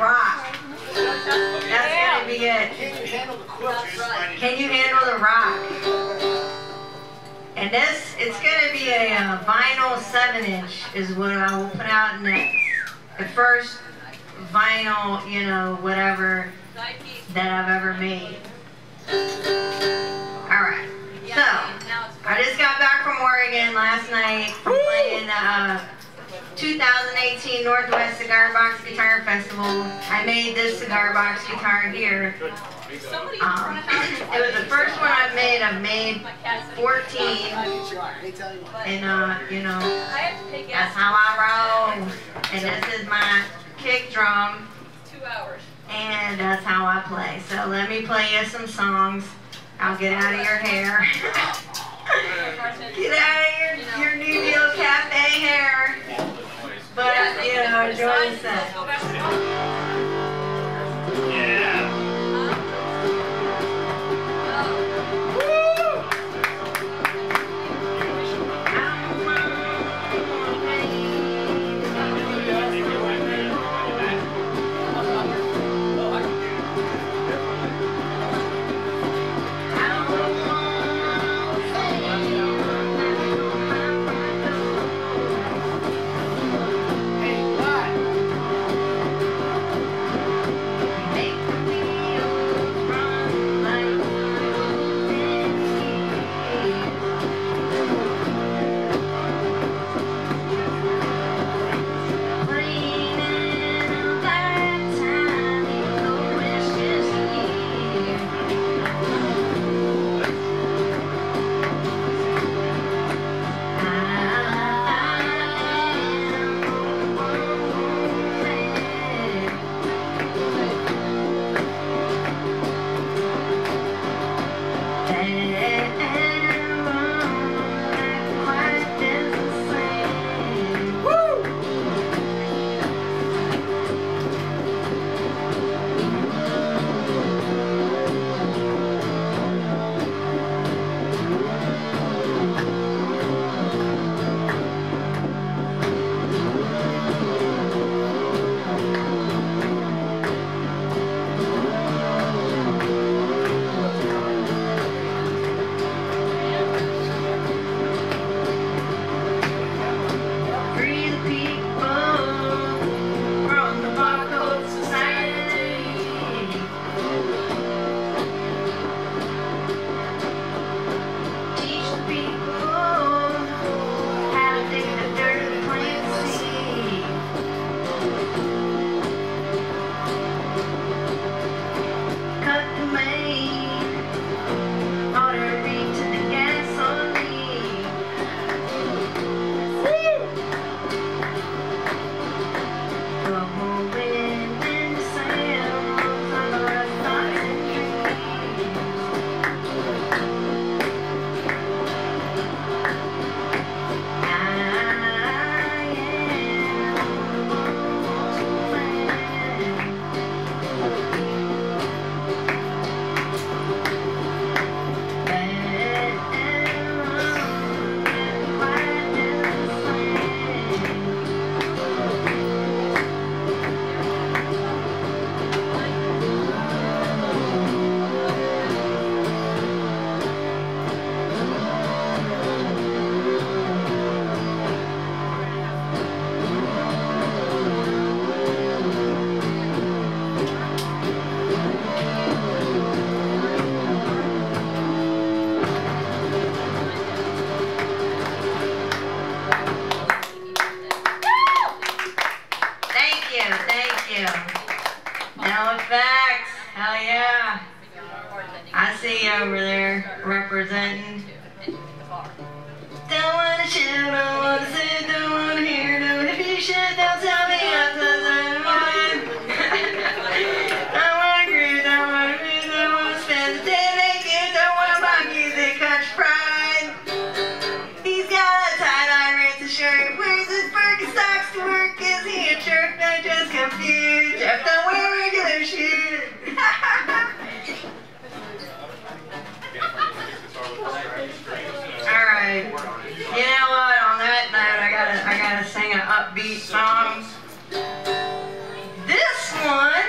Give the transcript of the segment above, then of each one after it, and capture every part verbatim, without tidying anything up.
rock. That's going to be it. Can you handle the rock? Can you handle the rock? And this, it's going to be a uh, vinyl seven inch is what I will put out next. The first vinyl, you know, whatever that I've ever made. Alright, so I just got back from Oregon last night from playing the uh, two thousand eighteen Northwest Cigar Box Guitar Festival. I made this cigar box guitar here. Um, it was the first one I made. I made fourteen, and uh, you know, that's how I roll. And this is my kick drum, and that's how I play. So let me play you some songs. I'll get out of your hair. Get out of your, your New Deal Cafe hair. But, you know, enjoy the set. This one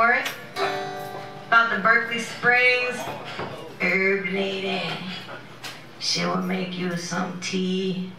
for it. About the Berkeley Springs, herb lady. She will make you some tea.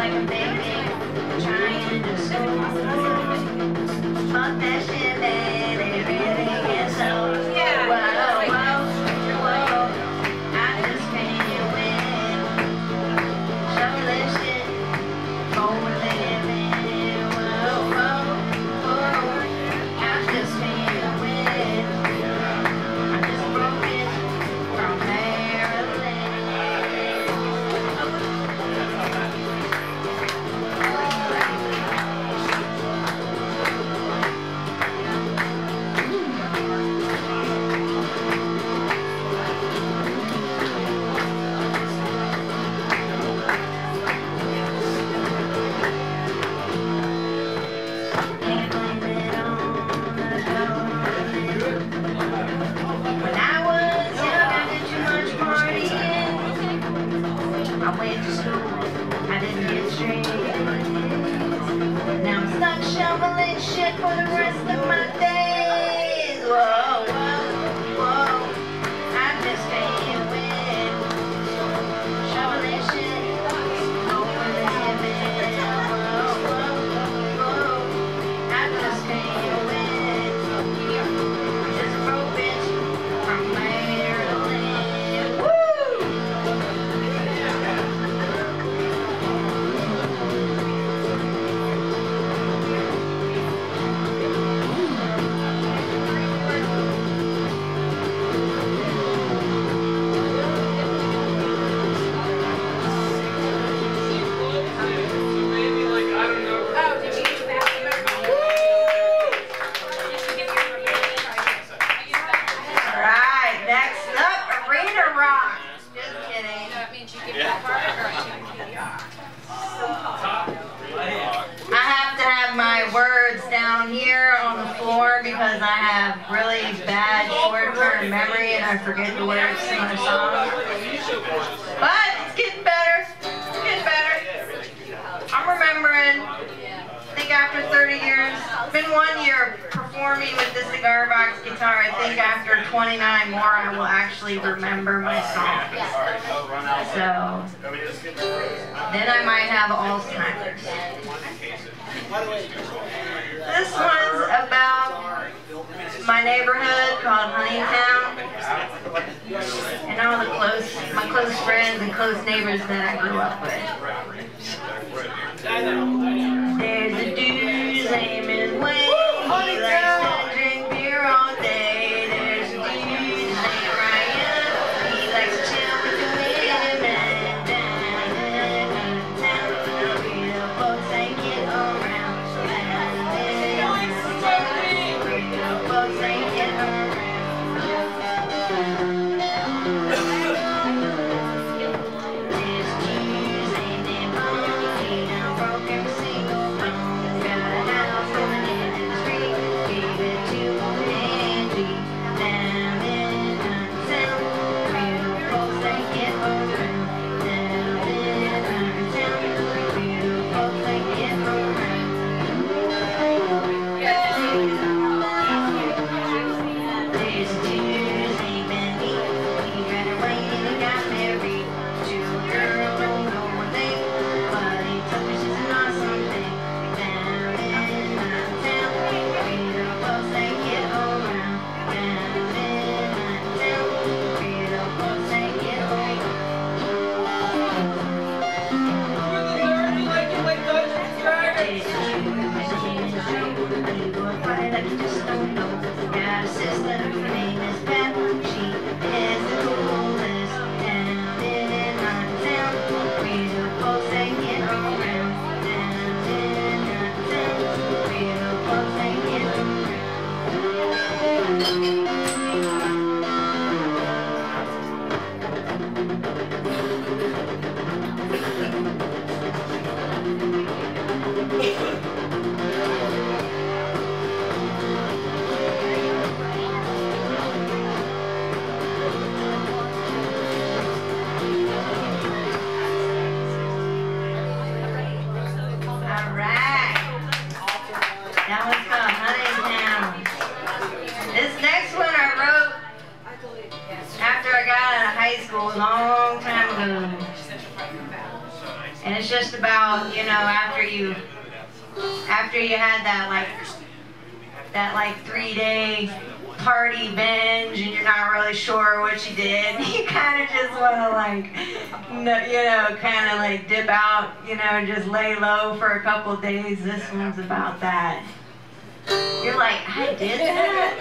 like a baby, trying to show you. Fuck that shit, baby, it really gets old. Whoa, whoa, whoa, I just can't win. Show that shit, over living. Whoa, whoa, whoa, I just can't win. I just broke it from I went to school, I didn't get treated. Now I'm stuck shoveling shit for the rest of my days. Whoa, whoa, whoa, I just can't win. Shoveling shit, over the heaven. Whoa, whoa, whoa, I just can't win. Just a broke bitch from Maryland. Woo! Because I have really bad short-term memory and I forget the words to my song. But it's getting better. It's getting better. I'm remembering, I think after thirty years, it's been one year performing with the Cigar Box guitar. I think after twenty-nine more, I will actually remember my songs. So, then I might have Alzheimer's. This one's about my neighborhood called Honeytown and all the close, my close friends and close neighbors that I grew up with. There's a dude's name is Wayne. He likes to drink beer all day. There's a dude's name Ryan. He likes to chill with the women. Real folks ain't get around. just about, you know, after you after you had that like that like three day party binge and you're not really sure what you did, you kind of just want to like, you know, kind of like dip out, you know, and just lay low for a couple days. This one's about that. You're like, I did that.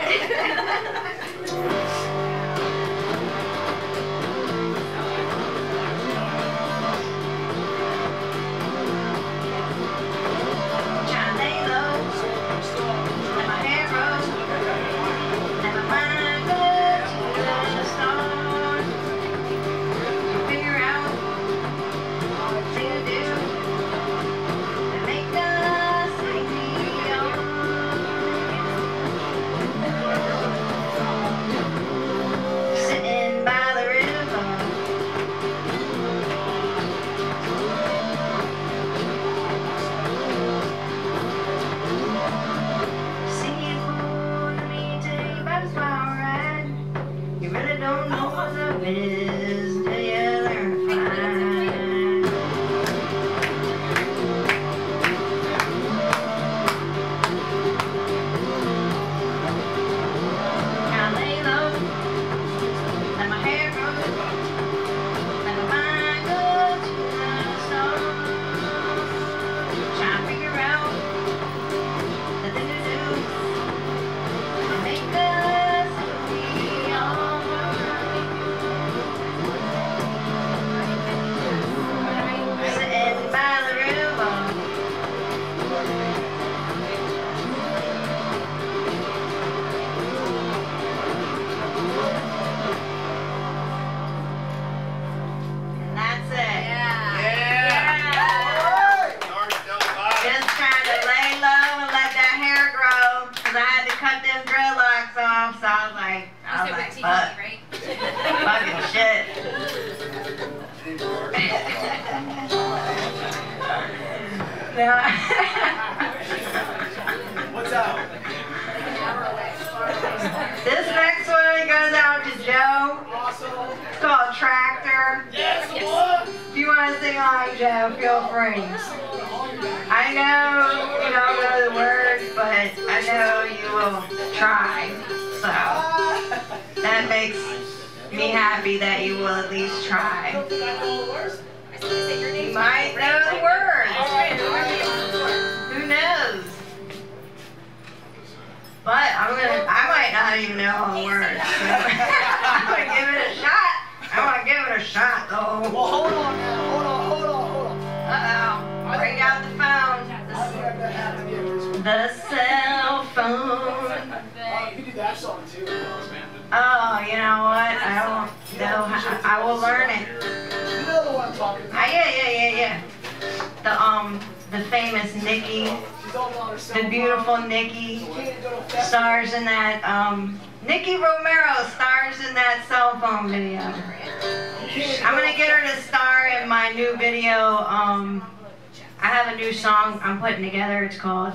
Together, it's called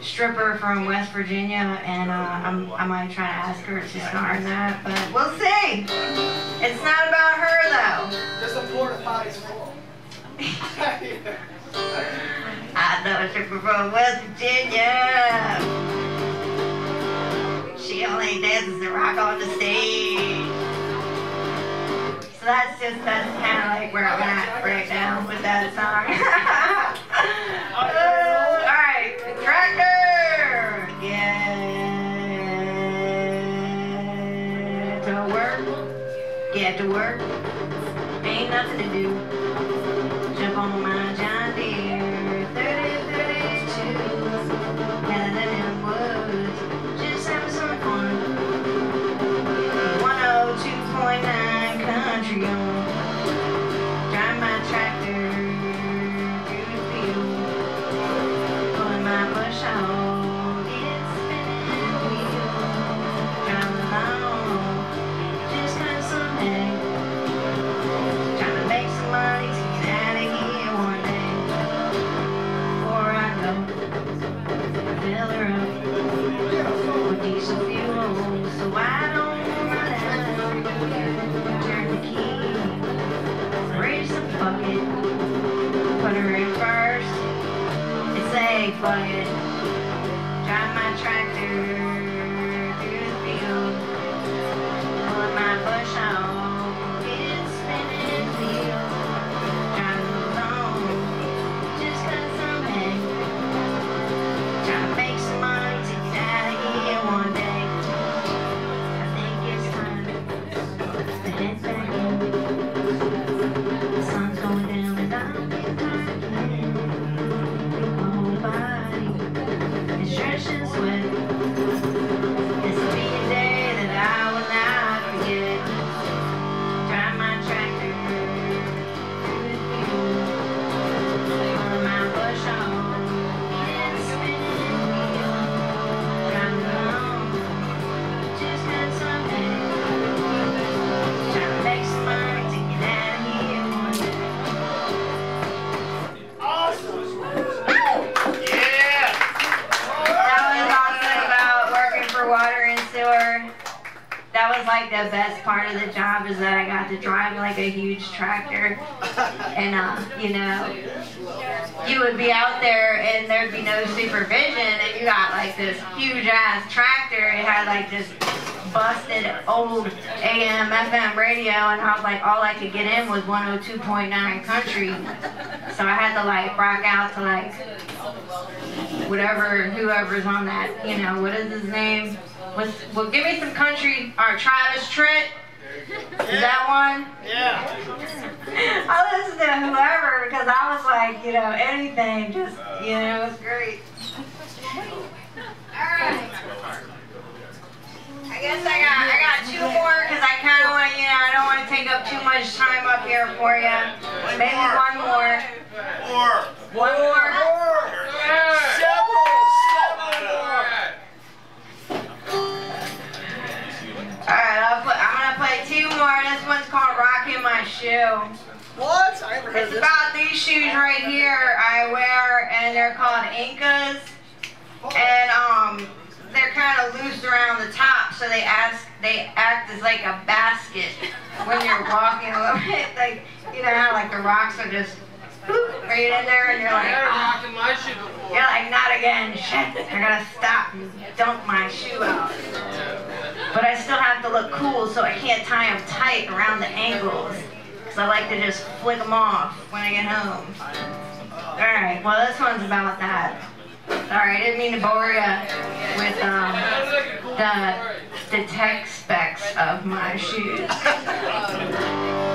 "Stripper from West Virginia," and uh, I'm I might try to ask her if she's starring that, but we'll see. It's not about her though. There's a porta potty full. I know a stripper from West Virginia. She only dances to rock on the stage. So that's just that's kind of like where I'm at right now with that song. Get to work, ain't nothing to do. Jump on my John Deere thirty thirty-two. Now that it was just having some fun. one oh two point nine country on. Drive my tractor through stay quiet. Drive my tractor through the field. Put my bush on its spinning wheel. Drive alone, just 'cause I'm hanging. Try to make some money to get out of here one day. I think it's time to head back in. The sun's going down and I'm getting tired again. My whole body is drenched in sweat. This will be a day that I will not forget. Drive my tractor through the field. Put my bush on its spinning wheel. Drive alone, just 'cause I'm hanging. Try to make some money to get out of here one day. That was awesome about working for water and sewer. That was like the best part of the job is that I got to drive like a huge tractor. And, uh, you know, you would be out there and there'd be no supervision and you got like this huge ass tractor. It had like this busted old A M F M radio and I was like, all I could get in was one oh two point nine country. So I had to like rock out to like whatever, whoever's on that, you know, what is his name? What's, well, give me some country, or Travis Trent, is that one? Yeah. I listened to whoever because I was like, you know, anything, just, you know, it was great. All right. I guess I got, I got two more because I kind of want to, you know, I don't want to take up too much time up here for you. Maybe one more. More. One more. More. Several, several more. Alright, I'll put, I'm gonna play two more. This one's called Rockin' My Shoe. What? I never heard It's this. about these shoes right here I wear, and they're called Incas. And um, they're kind of loose around the top, so they ask, they act as like a basket when you're walking a little bit. Like, you know how like the rocks are just boop, right in there, and you're like, oh. My shoe before. You're like, not again, shit. I gotta stop and dump my shoe out. But I still have to look cool, so I can't tie them tight around the ankles. Because I like to just flick them off when I get home. Alright, well this one's about that. Sorry, I didn't mean to bore you with um, the, the tech specs of my shoes. About myself.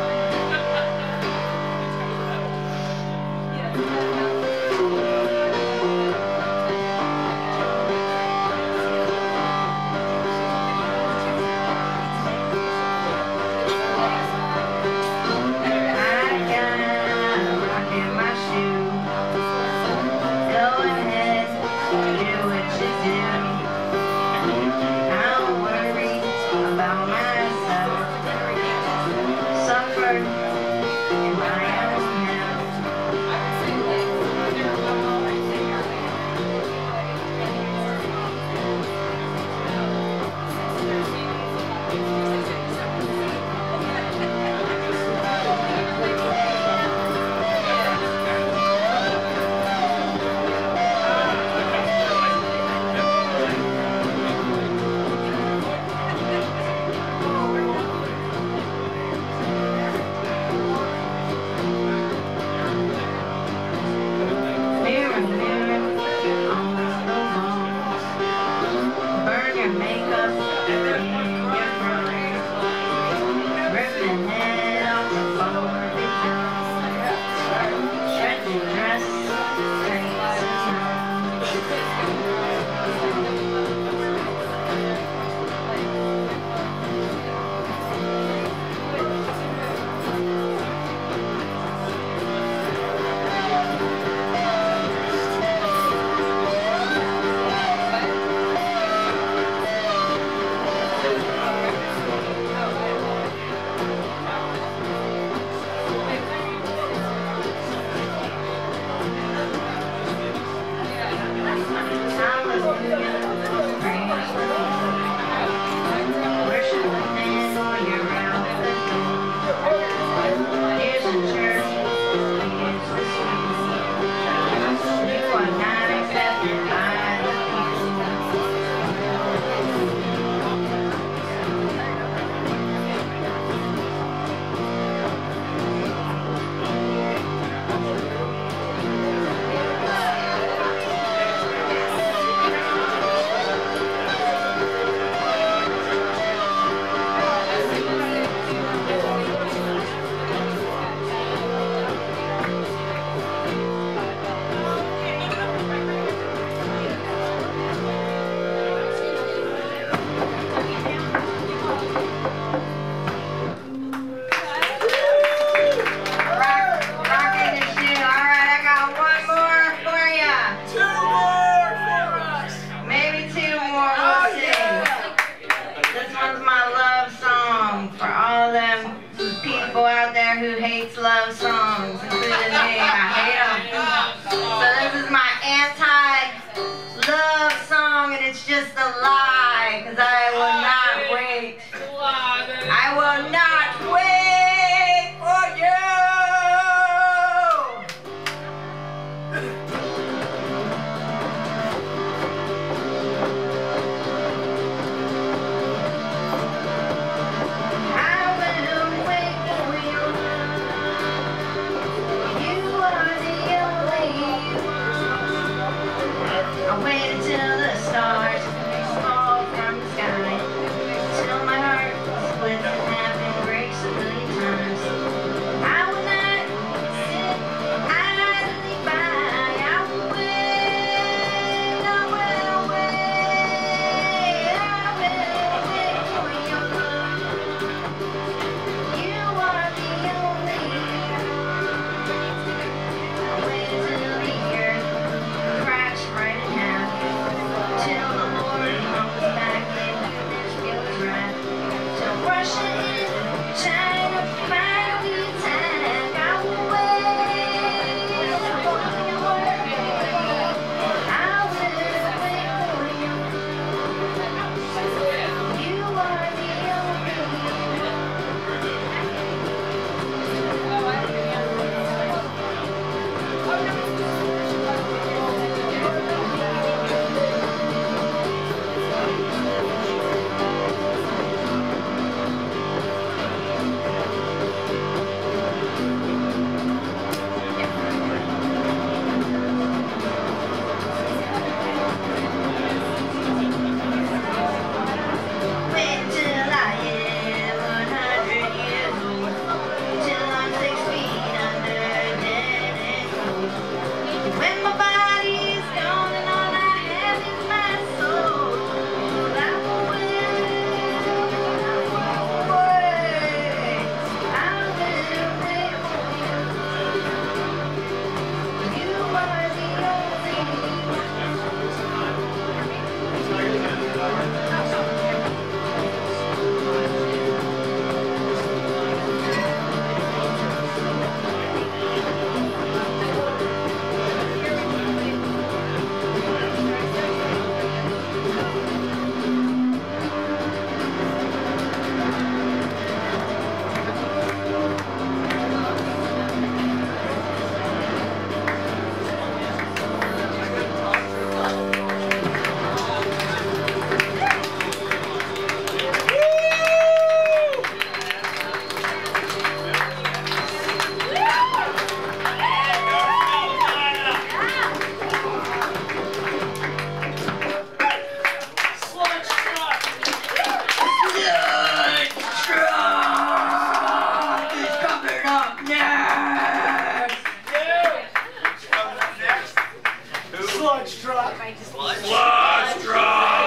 sludge truck. Sludge, sludge truck.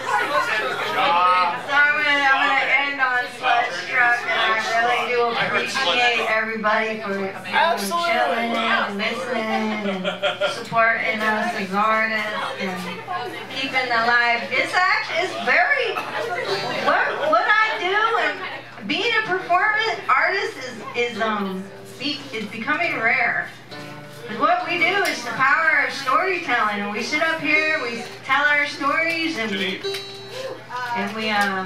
So I'm gonna, I'm gonna end on sludge truck, and I really do appreciate everybody for chilling and listening and supporting us as artists and keeping the live. It's actually, it's very what what I do and being a performance artist is is um is becoming rare. What we do is the power of storytelling, and we sit up here, we tell our stories, and we, and we, uh,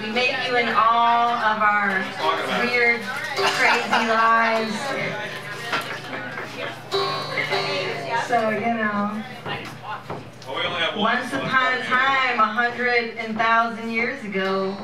we make you in all of our weird, crazy lives. So, you know, once upon a time, a hundred and thousand years ago,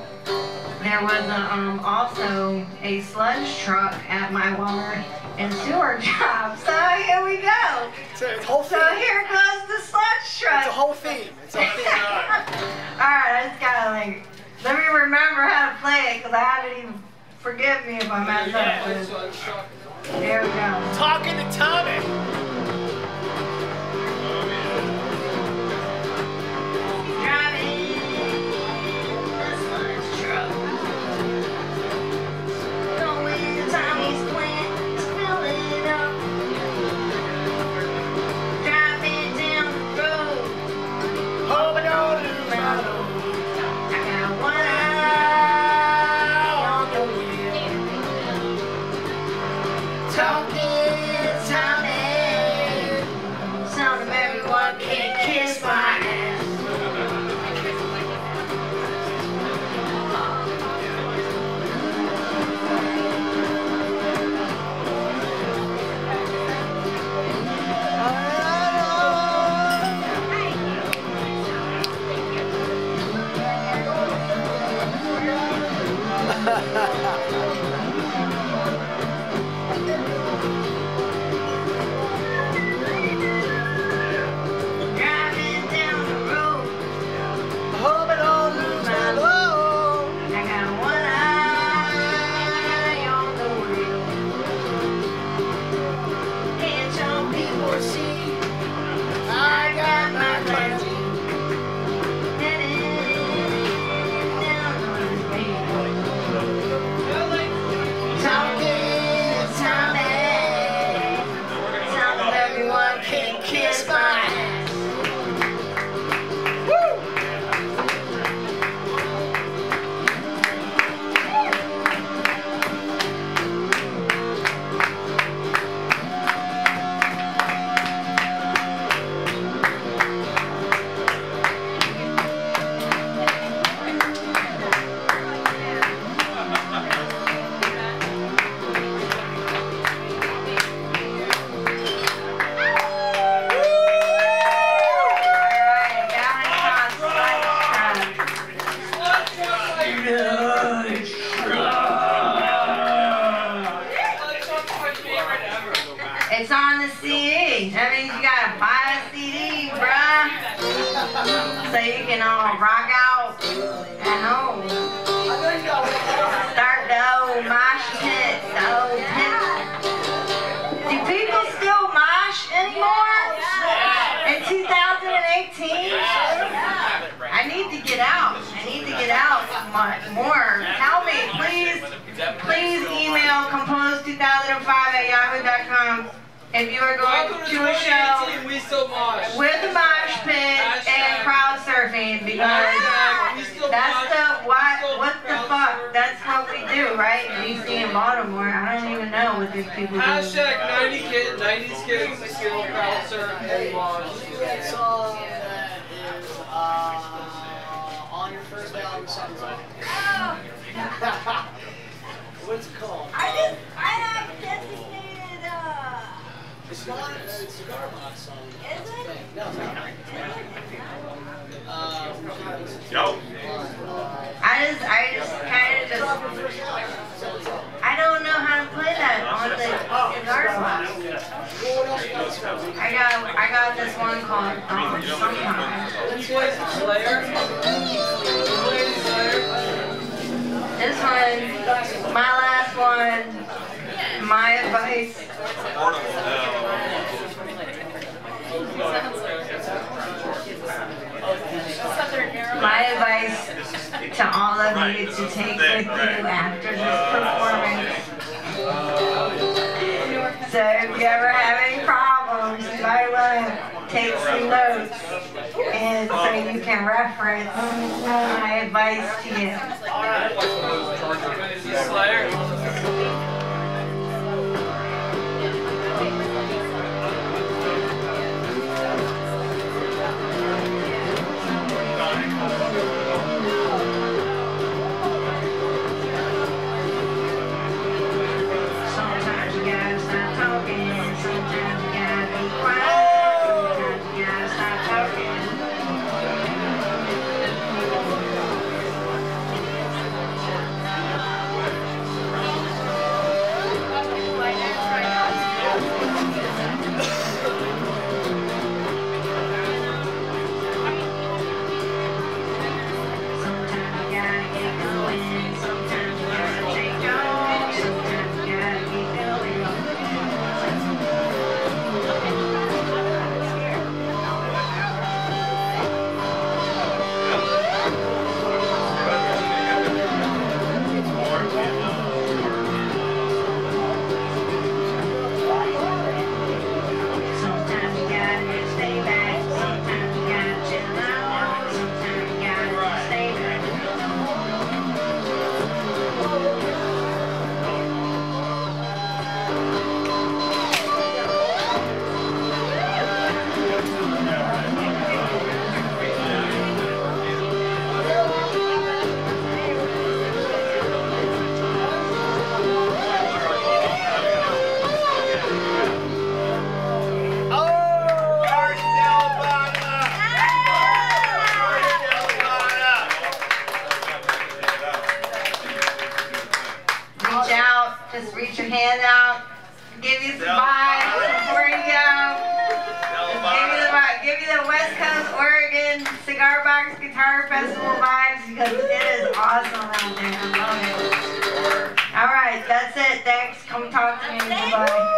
there was a, um, also a sludge truck at my water and sewer job. So here we go. So, it's whole so here goes the sludge truck. It's a whole theme. It's a whole theme. All right, I just gotta like let me remember how to play it because I haven't even forgive me if I mess yeah, up with it. There we go. Talking to Tommy. My advice. same problems, everyone takes some notes, and so you can reference my advice to you. Awesome. All right, that's it. Thanks. Come talk to me. Bye.